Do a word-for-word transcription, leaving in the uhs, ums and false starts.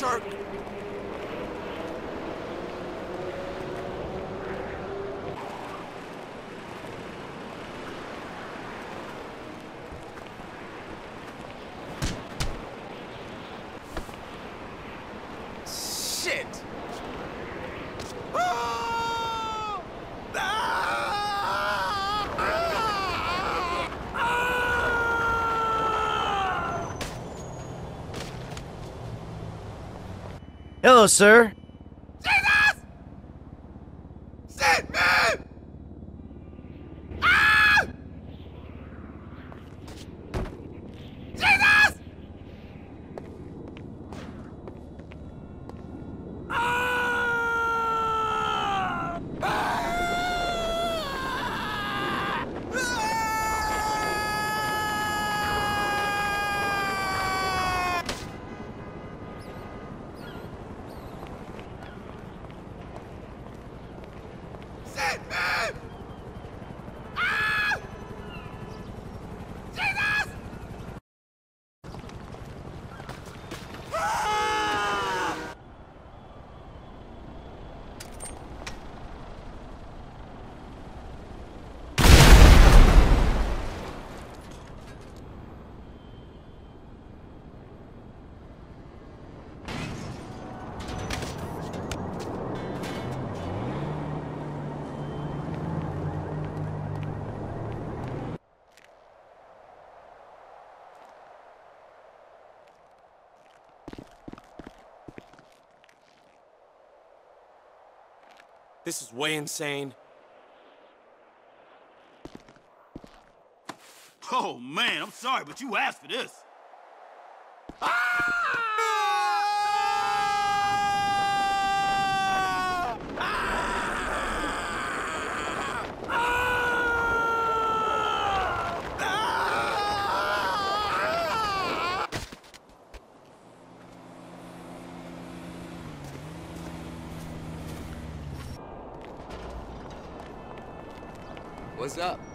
jerk! Shit! Ah! Ah! Ah! Ah! Hello, sir. Jesus! Shit, man! Ah! Jesus! This is way insane. Oh, man, I'm sorry, but you asked for this. What's up?